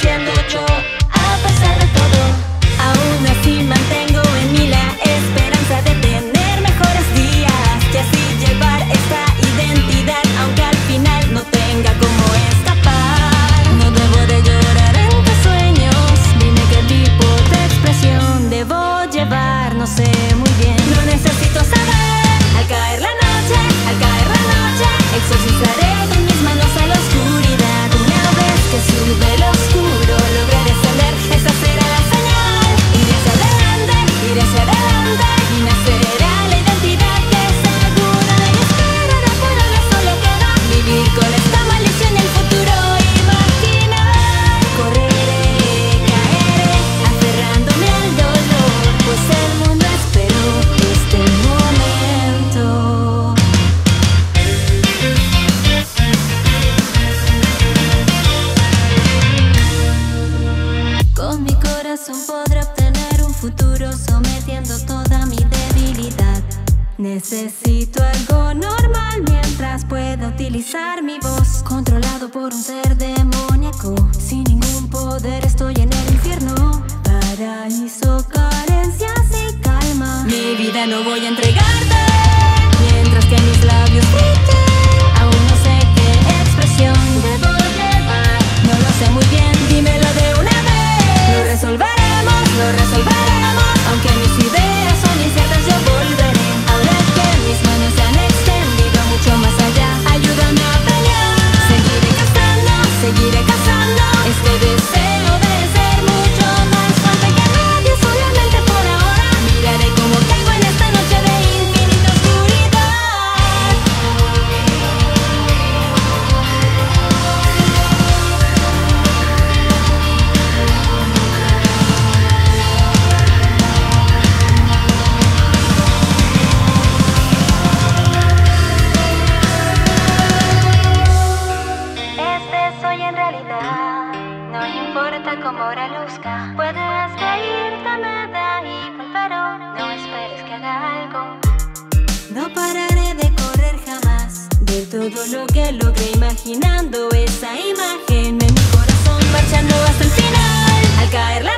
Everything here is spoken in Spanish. siendo yo, a pesar de todo. Aún así mantengo en mí la esperanza de tener mejores días y así llevar esta identidad, aunque al final no tenga cómo escapar. No debo de llorar en tus sueños, dime qué tipo de expresión debo llevar, no sé muy bien. No necesito saber, al caer la noche, al caer la noche, exorcizaré con mis manos a la oscuridad. Una vez que sube el oscuro, logré descender, esa será la señal. Iré hacia adelante, y nacerá la identidad que segura de mi espera. No puedo, no solo queda vivir con esta maldición en el futuro. Imaginar, correré, caeré, aferrándome al dolor, pues el mundo esperó este momento. Podré obtener un futuro sometiendo toda mi debilidad. Necesito algo normal mientras pueda utilizar mi voz. Controlado por un ser demoníaco, sin ningún poder estoy en el infierno. Paraíso, carencias y calma. Mi vida no voy a entregarte, mientras que mis labios griten. Aún no sé qué expresión debo llevar, no lo sé muy bien, dímelo de una vez. Lo resolveremos, aunque mis ideas son inciertas yo volveré. Ahora que mis manos se han extendido mucho más allá, ayúdame a pelear. Seguiré cazando este deseo de ser mucho más fuerte que nadie, solamente por ahora. Miraré cómo caigo en esta noche de infinita oscuridad. Como ahora luzca, puedes reírtame de ahí, pero no esperes que haga algo. No pararé de correr jamás, de todo lo que logré imaginando esa imagen en mi corazón, marchando hasta el final. Al caer la